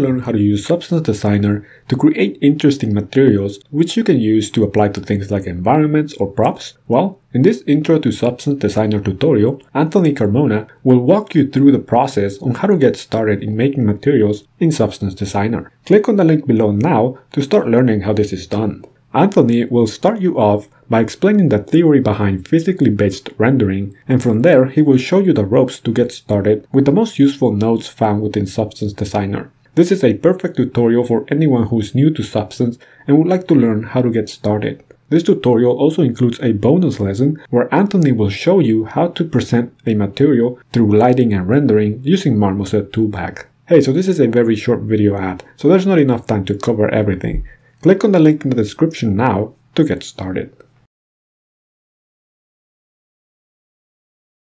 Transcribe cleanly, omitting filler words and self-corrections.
learn how to use Substance Designer to create interesting materials which you can use to apply to things like environments or props? Well, in this Intro to Substance Designer tutorial, Anthony Carmona will walk you through the process on how to get started in making materials in Substance Designer. Click on the link below now to start learning how this is done. Anthony will start you off by explaining the theory behind physically based rendering, and from there he will show you the ropes to get started with the most useful nodes found within Substance Designer. This is a perfect tutorial for anyone who is new to Substance and would like to learn how to get started. This tutorial also includes a bonus lesson where Anthony will show you how to present a material through lighting and rendering using Marmoset Toolbag. Hey, so this is a very short video ad, so there's not enough time to cover everything. Click on the link in the description now to get started.